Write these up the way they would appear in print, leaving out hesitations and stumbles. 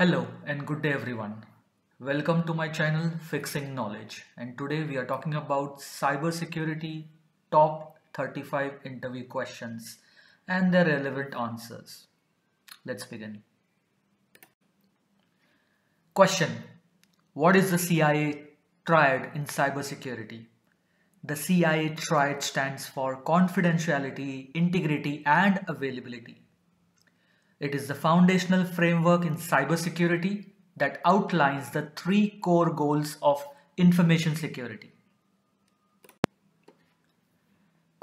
Hello and good day everyone. Welcome to my channel Fixing Knowledge, and today we are talking about cybersecurity top 35 interview questions and their relevant answers. Let's begin. Question: what is the CIA triad in cybersecurity? The CIA triad stands for confidentiality, integrity and availability. It is the foundational framework in cybersecurity that outlines the three core goals of information security.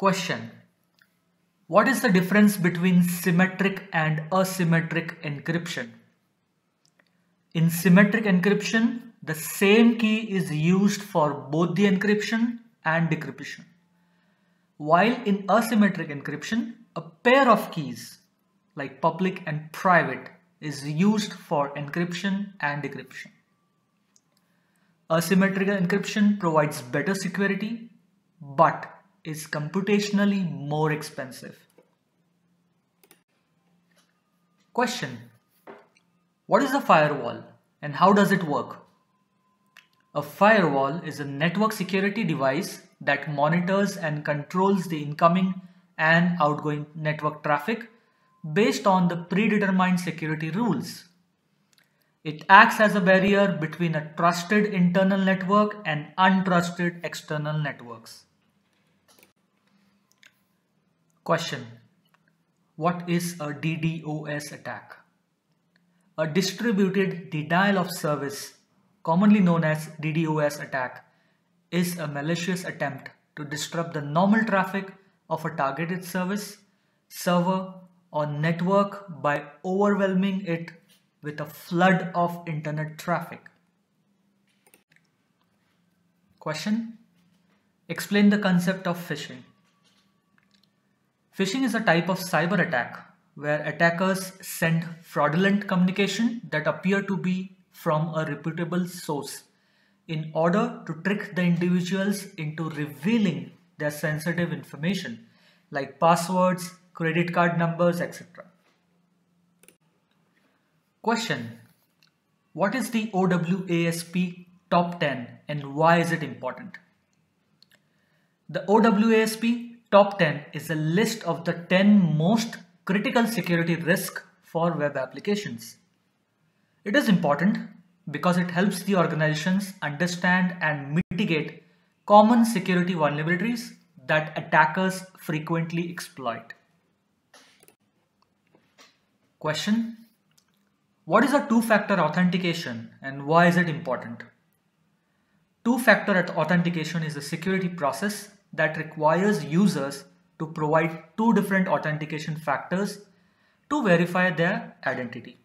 Question: what is the difference between symmetric and asymmetric encryption? In symmetric encryption, the same key is used for both the encryption and decryption, while in asymmetric encryption, a pair of keys like public and private is used for encryption and decryption. Asymmetric encryption provides better security but is computationally more expensive. Question: what is a firewall and how does it work? A firewall is a network security device that monitors and controls the incoming and outgoing network traffic based on the predetermined security rules. It acts as a barrier between a trusted internal network and untrusted external networks. Question: what is a DDoS attack? A distributed denial of service, commonly known as DDoS attack, is a malicious attempt to disrupt the normal traffic of a targeted service, server, or network by overwhelming it with a flood of internet traffic. Question: explain the concept of phishing. Phishing is a type of cyber attack where attackers send fraudulent communication that appear to be from a reputable source in order to trick the individuals into revealing their sensitive information like passwords, credit card numbers, etc. Question: what is the OWASP Top 10 and why is it important? The OWASP Top 10 is a list of the 10 most critical security risks for web applications. It is important because it helps the organizations understand and mitigate common security vulnerabilities that attackers frequently exploit. Question: what is a two-factor authentication and why is it important? Two-factor authentication is a security process that requires users to provide two different authentication factors to verify their identity.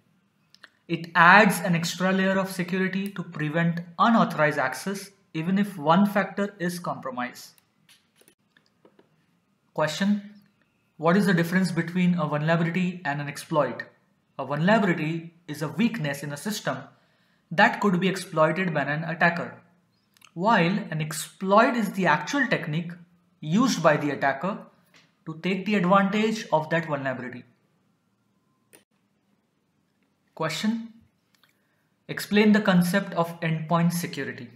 It adds an extra layer of security to prevent unauthorized access even if one factor is compromised. Question: what is the difference between a vulnerability and an exploit? A vulnerability is a weakness in a system that could be exploited by an attacker, while an exploit is the actual technique used by the attacker to take the advantage of that vulnerability. Question: explain the concept of endpoint security.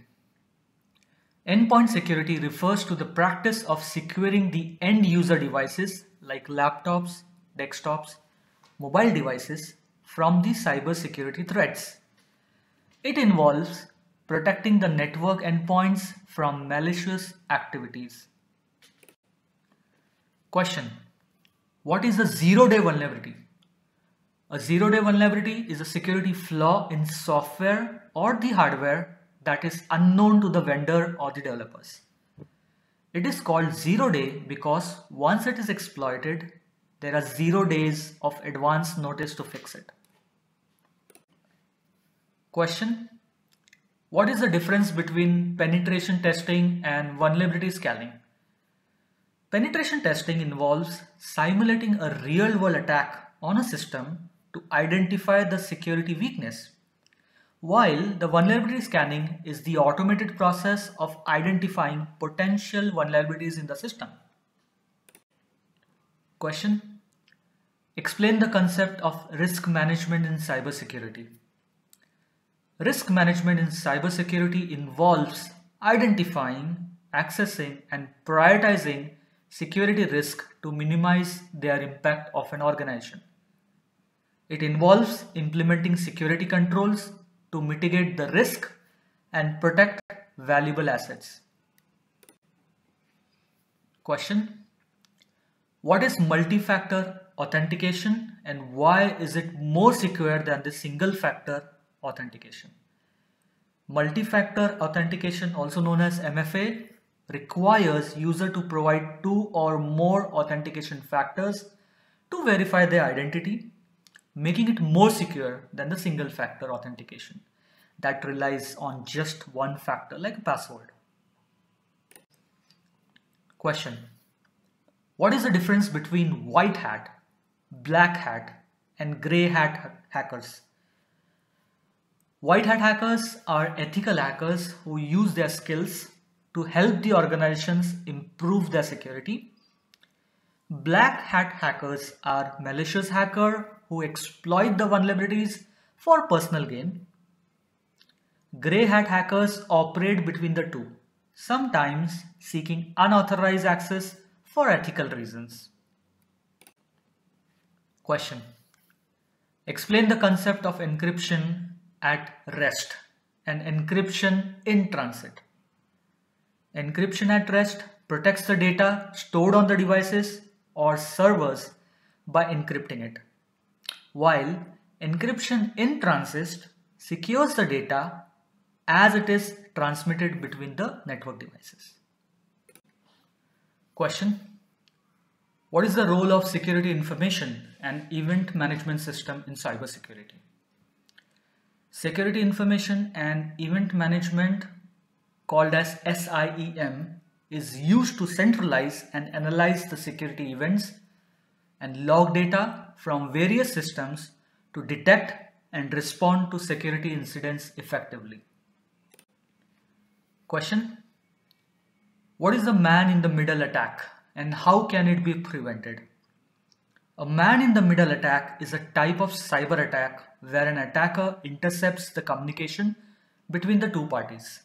Endpoint security refers to the practice of securing the end-user devices like laptops, desktops, mobile devices from the cybersecurity threats. It involves protecting the network endpoints from malicious activities. Question: what is a zero-day vulnerability? A zero-day vulnerability is a security flaw in software or the hardware that is unknown to the vendor or the developers. It is called zero-day because once it is exploited, there are 0 days of advance notice to fix it. Question: what is the difference between penetration testing and vulnerability scanning? Penetration testing involves simulating a real-world attack on a system to identify the security weakness, while the vulnerability scanning is the automated process of identifying potential vulnerabilities in the system. Question: explain the concept of risk management in cybersecurity. Risk management in cybersecurity involves identifying, accessing, and prioritizing security risk to minimize their impact of an organization. It involves implementing security controls to mitigate the risk and protect valuable assets. Question: what is multi-factor authentication and why is it more secure than the single-factor authentication? Multi-factor authentication, also known as MFA, requires user to provide two or more authentication factors to verify their identity, making it more secure than the single factor authentication that relies on just one factor like a password. Question: what is the difference between white hat, black hat, and grey hat hackers? White hat hackers are ethical hackers who use their skills to help the organizations improve their security. Black hat hackers are malicious hackers who exploit the vulnerabilities for personal gain. Grey hat hackers operate between the two, sometimes seeking unauthorized access for ethical reasons. Question: explain the concept of encryption at rest and encryption in transit. Encryption at rest protects the data stored on the devices or servers by encrypting it, while encryption in transit secures the data as it is transmitted between the network devices. Question: what is the role of security information and event management system in cybersecurity? Security information and event management, called as SIEM, is used to centralize and analyze the security events and log data from various systems to detect and respond to security incidents effectively. Question: what is the man-in-the-middle attack and how can it be prevented? A man-in-the-middle attack is a type of cyber attack where an attacker intercepts the communication between the two parties.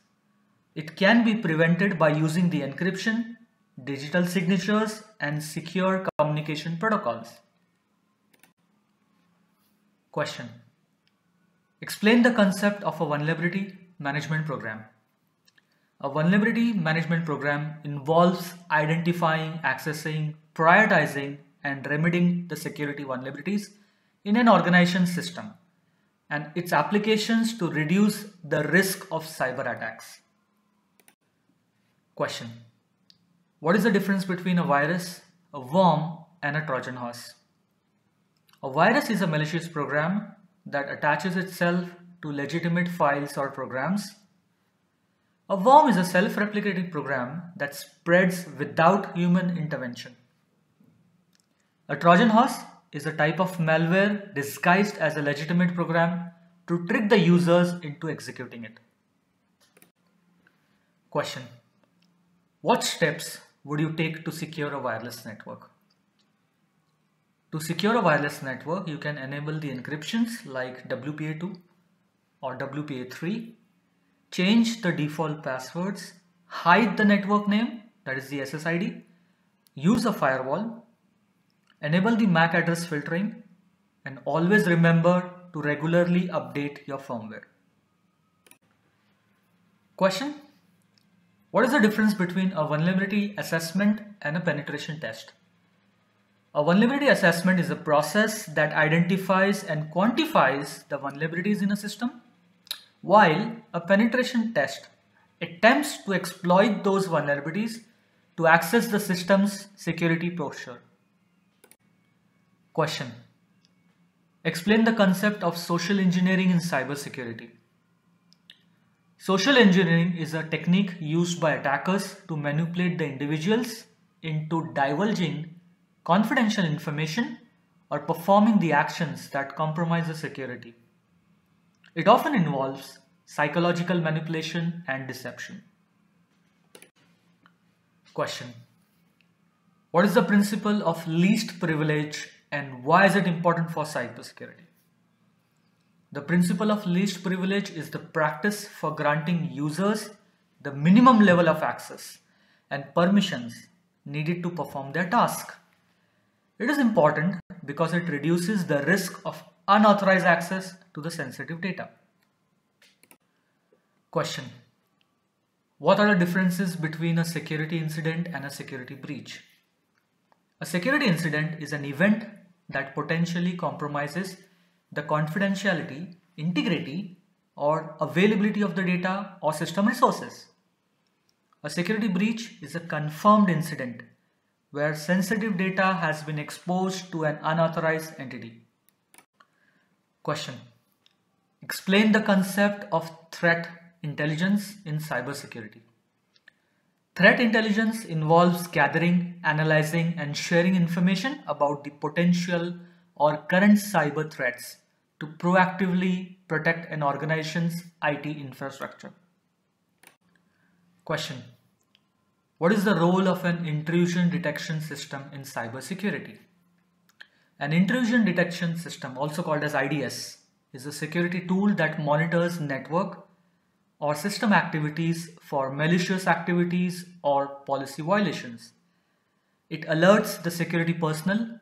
It can be prevented by using the encryption, digital signatures, and secure communication protocols. Question: explain the concept of a vulnerability management program. A vulnerability management program involves identifying, accessing, prioritizing, and remedying the security vulnerabilities in an organization's system and its applications to reduce the risk of cyber attacks. Question: what is the difference between a virus, a worm, and a Trojan horse? A virus is a malicious program that attaches itself to legitimate files or programs. A worm is a self-replicating program that spreads without human intervention. A Trojan horse is a type of malware disguised as a legitimate program to trick the users into executing it. Question: what steps would you take to secure a wireless network? To secure a wireless network, you can enable the encryptions like WPA2 or WPA3, change the default passwords, hide the network name, that is the SSID, use a firewall, enable the MAC address filtering, and always remember to regularly update your firmware. Question: what is the difference between a vulnerability assessment and a penetration test? A vulnerability assessment is a process that identifies and quantifies the vulnerabilities in a system, while a penetration test attempts to exploit those vulnerabilities to access the system's security posture. Question: explain the concept of social engineering in cybersecurity. Social engineering is a technique used by attackers to manipulate the individuals into divulging confidential information or performing the actions that compromise the security. It often involves psychological manipulation and deception. Question: what is the principle of least privilege and why is it important for cybersecurity? The principle of least privilege is the practice for granting users the minimum level of access and permissions needed to perform their task. It is important because it reduces the risk of unauthorized access to the sensitive data. Question: what are the differences between a security incident and a security breach? A security incident is an event that potentially compromises the confidentiality, integrity, or availability of the data or system resources. A security breach is a confirmed incident where sensitive data has been exposed to an unauthorized entity. Question: explain the concept of threat intelligence in cybersecurity. Threat intelligence involves gathering, analyzing, and sharing information about the potential or current cyber threats to proactively protect an organization's IT infrastructure. Question: what is the role of an intrusion detection system in cybersecurity? An intrusion detection system, also called as IDS, is a security tool that monitors network or system activities for malicious activities or policy violations. It alerts the security personnel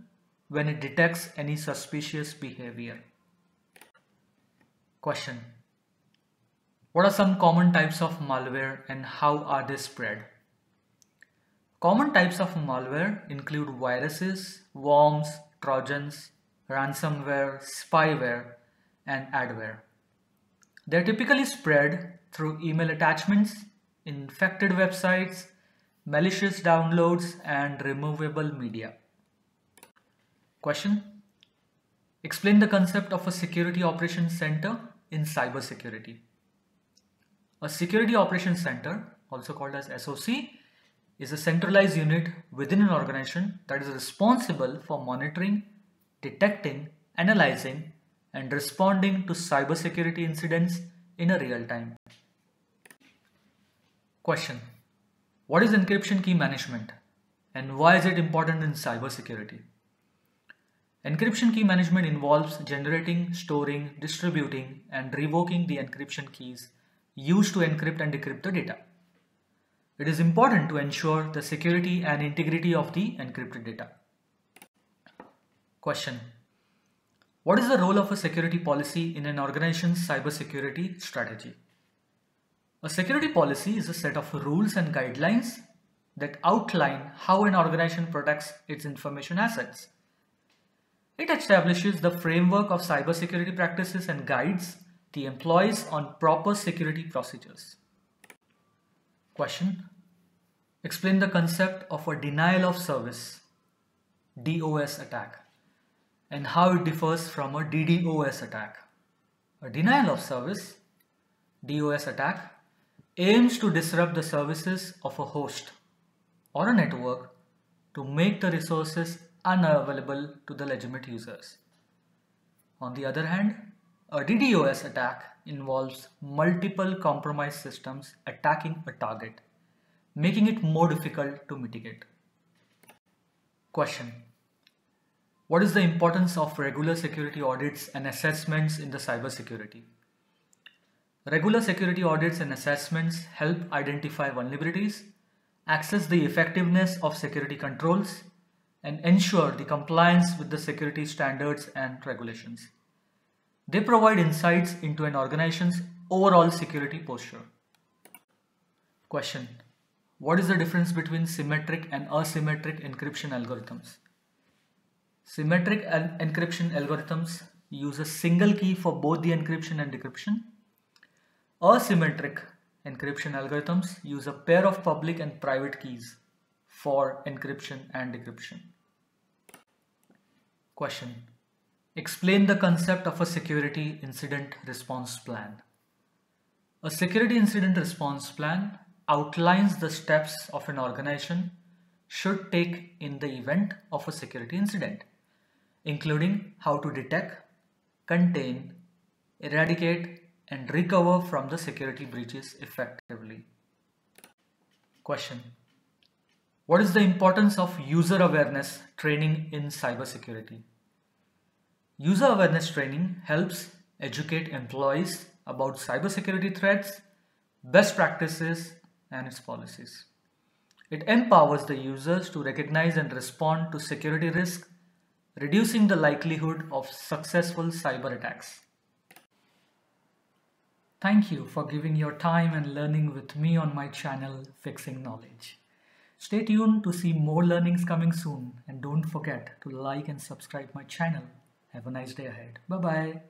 when it detects any suspicious behavior. Question: what are some common types of malware and how are they spread? Common types of malware include viruses, worms, trojans, ransomware, spyware, and adware. They are typically spread through email attachments, infected websites, malicious downloads, and removable media. Question: explain the concept of a security operations center in cybersecurity. A security operations center, also called as SOC, is a centralized unit within an organization that is responsible for monitoring, detecting, analyzing, and responding to cybersecurity incidents in a real time. Question: what is encryption key management and why is it important in cybersecurity? Encryption key management involves generating, storing, distributing, and revoking the encryption keys used to encrypt and decrypt the data. It is important to ensure the security and integrity of the encrypted data. Question: what is the role of a security policy in an organization's cybersecurity strategy? A security policy is a set of rules and guidelines that outline how an organization protects its information assets. It establishes the framework of cybersecurity practices and guides the employees on proper security procedures. Question: explain the concept of a denial of service (DOS) attack and how it differs from a DDoS attack. A denial of service (DOS) attack aims to disrupt the services of a host or a network to make the resources unavailable to the legitimate users. On the other hand, a DDoS attack involves multiple compromised systems attacking a target, making it more difficult to mitigate. Question: what is the importance of regular security audits and assessments in the cybersecurity? Regular security audits and assessments help identify vulnerabilities, assess the effectiveness of security controls, and ensure the compliance with the security standards and regulations. They provide insights into an organization's overall security posture. Question: what is the difference between symmetric and asymmetric encryption algorithms? Symmetric encryption algorithms use a single key for both the encryption and decryption. Asymmetric encryption algorithms use a pair of public and private keys for encryption and decryption. Question: explain the concept of a security incident response plan. A security incident response plan outlines the steps of an organization should take in the event of a security incident, including how to detect, contain, eradicate, and recover from the security breaches effectively. Question: what is the importance of user awareness training in cybersecurity? User awareness training helps educate employees about cybersecurity threats, best practices, and its policies. It empowers the users to recognize and respond to security risk, reducing the likelihood of successful cyber attacks. Thank you for giving your time and learning with me on my channel, Fixing Knowledge. Stay tuned to see more learnings coming soon, and don't forget to like and subscribe my channel. Have a nice day ahead. Bye-bye.